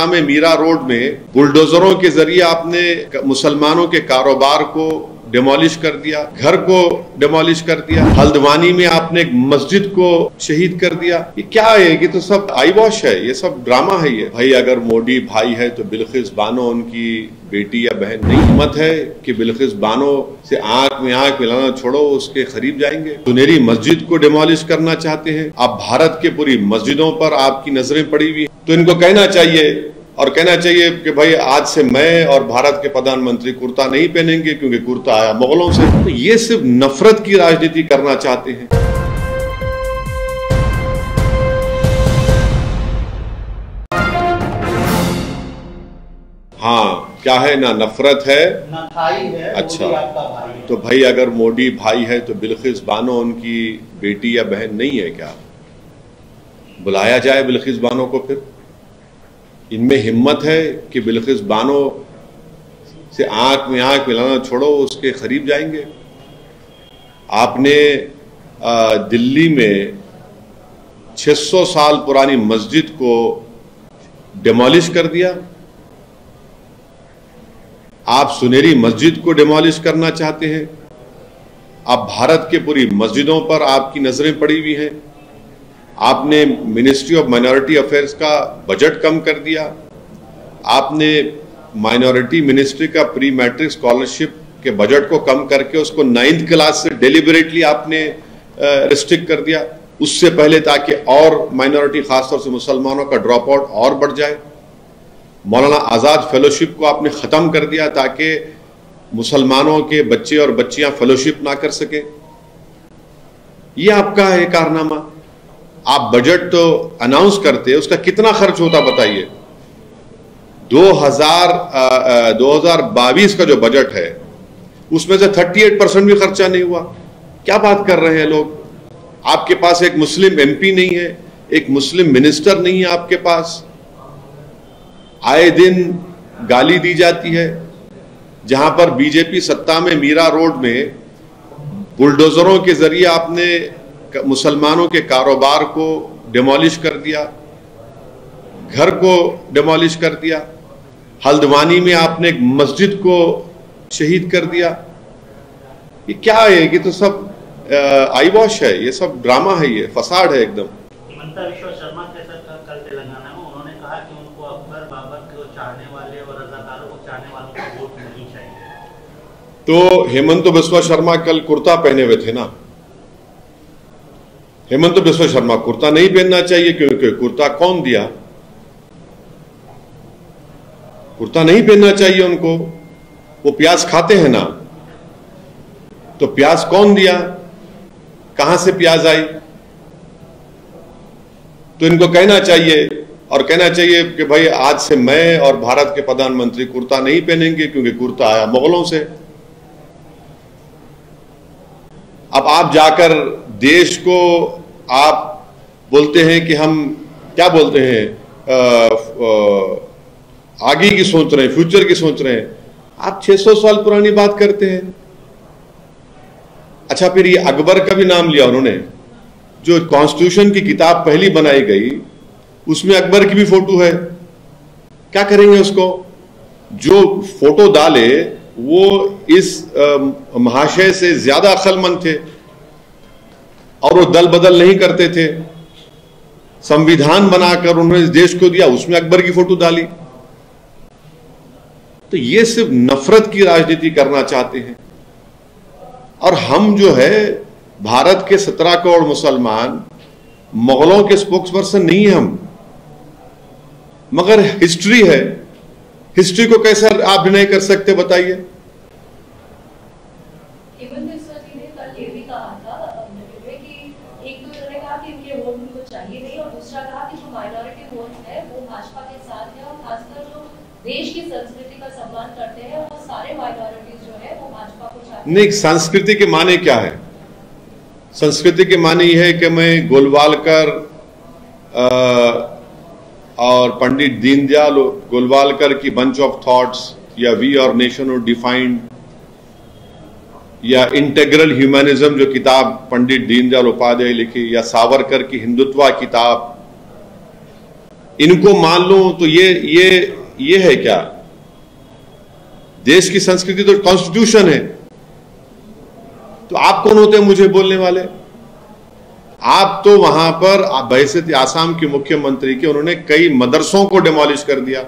कोलकाता में मीरा रोड में बुलडोजरों के जरिए आपने मुसलमानों के कारोबार को डिमोलिश कर दिया, घर को डिमोलिश कर दिया। हल्द्वानी में आपने एक मस्जिद को शहीद कर दिया। ये क्या है? ये तो सब आई वॉश है, ये सब ड्रामा है। ये भाई, अगर मोदी भाई है तो बिलकिस बानो उनकी बेटी या बहन नहीं। हिम्मत है कि बिलकिस बानो से आंख मिलाना छोड़ो, उसके करीब जाएंगे। सुनेरी मस्जिद को डिमोलिश करना चाहते हैं आप। भारत के पूरी मस्जिदों पर आपकी नजरें पड़ी हुई है। तो इनको कहना चाहिए, और कहना चाहिए कि भाई आज से मैं और भारत के प्रधानमंत्री कुर्ता नहीं पहनेंगे, क्योंकि कुर्ता आया मुगलों से। तो ये सिर्फ नफरत की राजनीति करना चाहते हैं। हाँ, क्या है ना, नफरत है ना खाई है। अच्छा, आपका भाई है। तो भाई, अगर मोदी भाई है तो बिलकिस बानो उनकी बेटी या बहन नहीं है क्या? बुलाया जाए बिलकिस बानो को। फिर इनमें हिम्मत है कि बिलकिस बानो से आंख मिलाना छोड़ो, उसके करीब जाएंगे। आपने दिल्ली में 600 साल पुरानी मस्जिद को डिमोलिश कर दिया। आप सुनेरी मस्जिद को डिमोलिश करना चाहते हैं। आप भारत के पूरी मस्जिदों पर आपकी नजरें पड़ी हुई हैं। आपने मिनिस्ट्री ऑफ माइनॉरिटी अफेयर्स का बजट कम कर दिया। आपने माइनॉरिटी मिनिस्ट्री का प्री मैट्रिक स्कॉलरशिप के बजट को कम करके उसको 9th क्लास से डेलिबरेटली आपने रिस्ट्रिक्ट कर दिया, उससे पहले ताकि और माइनॉरिटी खासतौर से मुसलमानों का ड्रॉप आउट और बढ़ जाए। मौलाना आजाद फेलोशिप को आपने ख़त्म कर दिया ताकि मुसलमानों के बच्चे और बच्चियाँ फेलोशिप ना कर सकें। ये आपका है कारनामा। आप बजट तो अनाउंस करते हैं, उसका कितना खर्च होता बताइए। 2022 का जो बजट है उसमें से 38% भी खर्चा नहीं हुआ। क्या बात कर रहे हैं लोग? आपके पास एक मुस्लिम MP नहीं है, एक मुस्लिम मिनिस्टर नहीं है आपके पास। आए दिन गाली दी जाती है। जहां पर बीजेपी सत्ता में मीरा रोड में बुलडोजरों के जरिए आपने मुसलमानों के कारोबार को डिमोलिश कर दिया, घर को डिमोलिश कर दिया। हल्द्वानी में आपने एक मस्जिद को शहीद कर दिया। ये क्या है? ये तो सब आई वॉश है, ये सब ड्रामा है, ये फसाद है एकदम। हिमंत बिस्वा शर्मा के साथ कल तेलंगाना में उन्होंने कहा कि उनको अकबर बाबर को चाहने वाले और रजाकारों को चाहने वालों को वोट नहीं चाहिए। तो हिमंत बिस्वा शर्मा कल कुर्ता पहने हुए थे ना। हिमंत बिस्वा शर्मा कुर्ता नहीं पहनना चाहिए, क्योंकि कुर्ता कौन दिया? कुर्ता नहीं पहनना चाहिए उनको। वो प्याज खाते हैं ना, तो प्याज कौन दिया? कहां से प्याज आई? तो इनको कहना चाहिए, और कहना चाहिए कि भाई आज से मैं और भारत के प्रधानमंत्री कुर्ता नहीं पहनेंगे, क्योंकि कुर्ता आया मुगलों से। अब आप जाकर देश को आप बोलते हैं कि हम क्या बोलते हैं, आगे की सोच रहे हैं, फ्यूचर की सोच रहे हैं। आप 600 साल पुरानी बात करते हैं। अच्छा, फिर ये अकबर का भी नाम लिया उन्होंने। जो कॉन्स्टिट्यूशन की किताब पहली बनाई गई उसमें अकबर की भी फोटो है। क्या करेंगे उसको? जो फोटो डाले वो इस महाशय से ज्यादा अक्लमंद थे, और वो दल बदल नहीं करते थे। संविधान बनाकर उन्होंने इस देश को दिया, उसमें अकबर की फोटो डाली। तो ये सिर्फ नफरत की राजनीति करना चाहते हैं। और हम जो है, भारत के 17 करोड़ मुसलमान मुगलों के स्पोक्सपर्सन नहीं है हम, मगर हिस्ट्री है। हिस्ट्री को कैसे आप डिनाई कर सकते बताइए? देश की संस्कृति का सम्मान करते हैं, और सारे माइनॉरिटीज जो है वो भाजपा को चाहते हैं। नहीं, संस्कृति के माने क्या है? संस्कृति के माने ये है कि मैं गोलवालकर और पंडित दीनदयाल गोलवालकर की बंच ऑफ थॉट्स, या we or nationhood defined, या इंटेग्रल ह्यूमनिज्म जो किताब पंडित दीनदयाल उपाध्याय लिखी, या सावरकर की हिंदुत्व किताब, इनको मान लूं तो ये है क्या? देश की संस्कृति तो कॉन्स्टिट्यूशन है। तो आप कौन होते हैं मुझे बोलने वाले? आप तो वहां पर बहसियत आसाम के मुख्यमंत्री के उन्होंने कई मदरसों को डिमोलिश कर दिया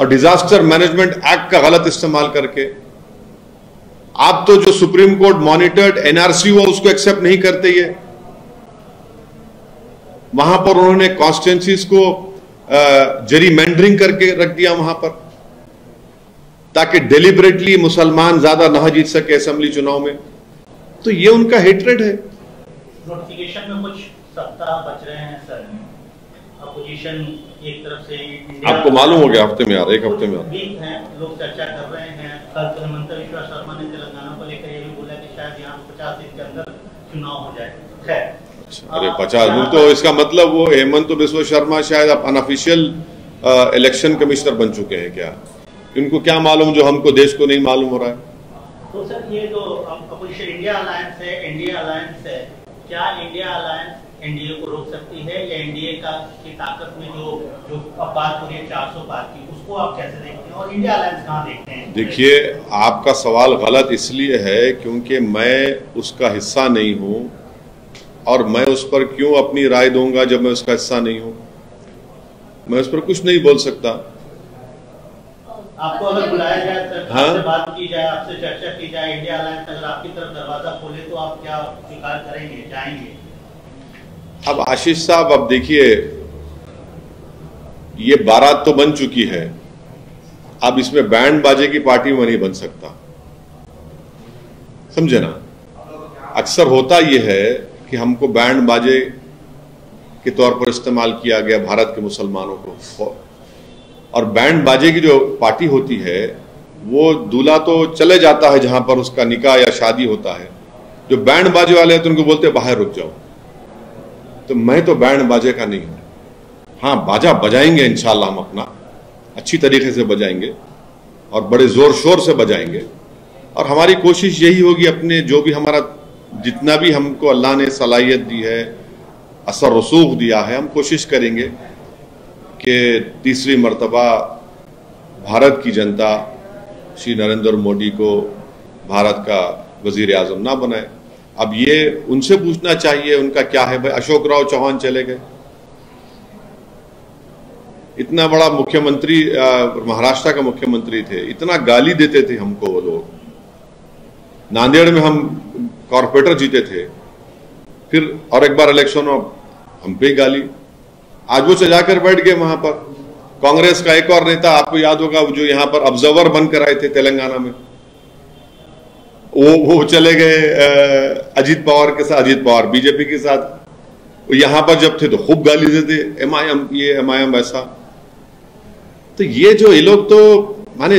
और डिजास्टर मैनेजमेंट एक्ट का गलत इस्तेमाल करके। आप तो जो सुप्रीम कोर्ट मॉनिटर्ड एनआरसी हुआ उसको एक्सेप्ट नहीं करते। ये वहां पर उन्होंने कॉन्स्टिट्यूएंसीज को जरीमेंडरिंग करके रख दिया वहां पर, ताकि डेलिबरेटली मुसलमान ज्यादा ना जीत सके असेंबली चुनाव में। तो ये उनका हेट्रेड है। नोटिफिकेशन में कुछ सप्ताह बच रहे हैं सर, अपोजिशन एक तरफ से आपको मालूम हो गया हफ्ते में यार, एक हफ्ते में लोग चर्चा कर रहे हैं। कल हिमंत बिस्वा शर्मा ने तेलंगाना को लेकर ये भी बोला कि शायद यहाँ 50 दिन के अंदर चुनाव हो जाए। खैर, अरे 50 दिन तो इसका मतलब वो हिमंत बिस्वा शर्मा शायद अनऑफिशियल इलेक्शन कमिश्नर बन चुके हैं क्या? इनको क्या मालूम जो हमको देश को नहीं मालूम हो रहा है? तो सर ये जो अपोजिशन इंडिया अलायंस है, क्या इंडिया अलायंस एनडीए को रोक सकती है या एनडीए की ताकत में जो अब बात हो रही है 400 की, उसको आप कैसे देखते हैं और इंडिया अलायंस कहाँ देखते हैं? देखिए, आपका सवाल गलत इसलिए है क्योंकि मैं उसका हिस्सा नहीं हूँ और मैं उस पर क्यों अपनी राय दूंगा जब मैं उसका हिस्सा नहीं हूँ? मैं उस पर कुछ नहीं बोल सकता। आपको अगर बुलाया जाए सर, आपसे बात की जाए, आपसे चर्चा की जाए, इंडिया अलायंस अगर आपकी तरफ दरवाजा खोले तो आप क्या स्वीकार करेंगे, जाएंगे? अब आशीष साहब, अब देखिए ये बारात तो बन चुकी है, अब इसमें बैंड बाजे की पार्टी में नहीं बन सकता, समझे ना? अक्सर होता यह है कि हमको बैंड बाजे के तौर पर इस्तेमाल किया गया भारत के मुसलमानों को, और बैंड बाजे की जो पार्टी होती है वो दूल्हा तो चले जाता है जहां पर उसका निकाह या शादी होता है, जो बैंड बाजे वाले हैं तो उनको बोलते हैं बाहर रुक जाओ। तो मैं तो बैंड बाजे का नहीं हूं। हाँ, बाजा बजाएंगे इंशाल्लाह, हम अपना अच्छी तरीके से बजाएंगे और बड़े जोर शोर से बजाएंगे, और हमारी कोशिश यही होगी अपने जो भी हमारा जितना भी हमको अल्लाह ने सलाहियत दी है, असर रसूख दिया है, हम कोशिश करेंगे कि तीसरी मर्तबा भारत की जनता श्री नरेंद्र मोदी को भारत का वजीर आजम ना बनाए। अब ये उनसे पूछना चाहिए उनका क्या है भाई। अशोक राव चौहान चले गए, इतना बड़ा मुख्यमंत्री, महाराष्ट्र का मुख्यमंत्री थे, इतना गाली देते थे हमको वो लोग। नांदेड़ में हम कॉरपोरेटर जीते थे, फिर और एक बार इलेक्शन में हम पे गाली। आज वो सजा कर बैठ गए वहां पर। कांग्रेस का एक और नेता, आपको याद होगा, जो यहाँ पर ऑब्जर्वर बनकर आए थे तेलंगाना में, वो चले गए अजीत पवार बीजेपी के साथ। यहाँ पर जब थे तो खूब गाली देते, एमआईएम वैसा। तो ये जो ये लोग तो माने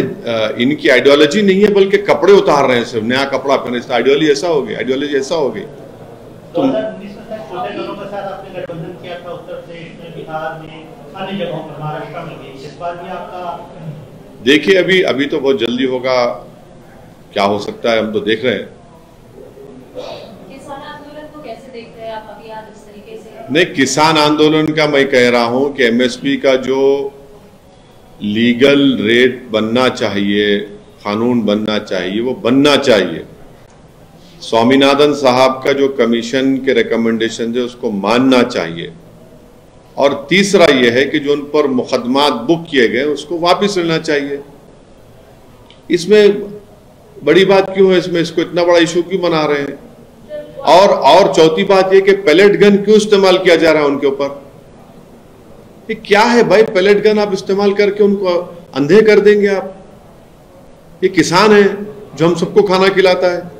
इनकी आइडियोलॉजी नहीं है बल्कि कपड़े उतार रहे हैं, सिर्फ नया कपड़ा पहने। आइडियोलॉजी ऐसा हो गई, आइडियोलॉजी ऐसा हो गई। देखिए अभी तो बहुत जल्दी होगा, क्या हो सकता है हम तो देख रहे हैं। किसान आंदोलन को कैसे देख रहे हैं आप अभी आज इस तरीके से? नहीं, किसान आंदोलन का मैं कह रहा हूं कि एमएसपी का जो लीगल रेट बनना चाहिए, कानून बनना चाहिए, वो बनना चाहिए। स्वामीनाथन साहब का जो कमीशन के रिकमेंडेशन है उसको मानना चाहिए। और तीसरा यह है कि जो उन पर मुकदमात बुक किए गए उसको वापस लेना चाहिए। इसमें बड़ी बात क्यों है? इसमें इसको इतना बड़ा इशू क्यों बना रहे हैं? और चौथी बात यह कि पैलेट गन क्यों इस्तेमाल किया जा रहा है उनके ऊपर? ये क्या है भाई? पैलेट गन आप इस्तेमाल करके उनको अंधे कर देंगे आप? ये किसान है जो हम सबको खाना खिलाता है।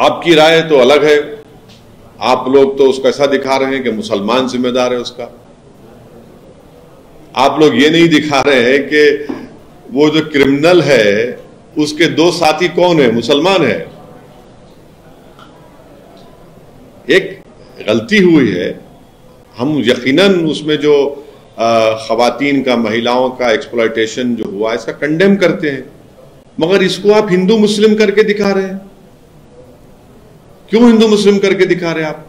आपकी राय तो अलग है, आप लोग तो उसको ऐसा दिखा रहे हैं कि मुसलमान जिम्मेदार है उसका। आप लोग ये नहीं दिखा रहे हैं कि वो जो क्रिमिनल है उसके दो साथी कौन है, मुसलमान है। एक गलती हुई है, हम यकीनन उसमें जो खवातीन का, महिलाओं का एक्सप्लॉयटेशन जो हुआ इसका कंडेम करते हैं, मगर इसको आप हिंदू मुस्लिम करके दिखा रहे हैं। क्यों हिंदू मुस्लिम करके दिखा रहे आप?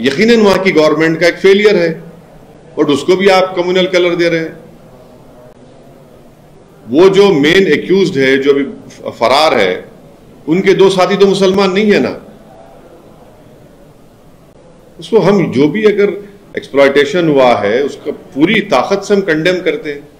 यकीनन वहां की गवर्नमेंट का एक फेलियर है और उसको भी आप कम्युनल कलर दे रहे हैं। वो जो मेन एक्यूज्ड है, जो अभी फरार है, उनके दो साथी तो मुसलमान नहीं है ना। उसको हम जो भी अगर एक्सप्लॉयटेशन हुआ है उसका पूरी ताकत से हम कंडेम करते हैं।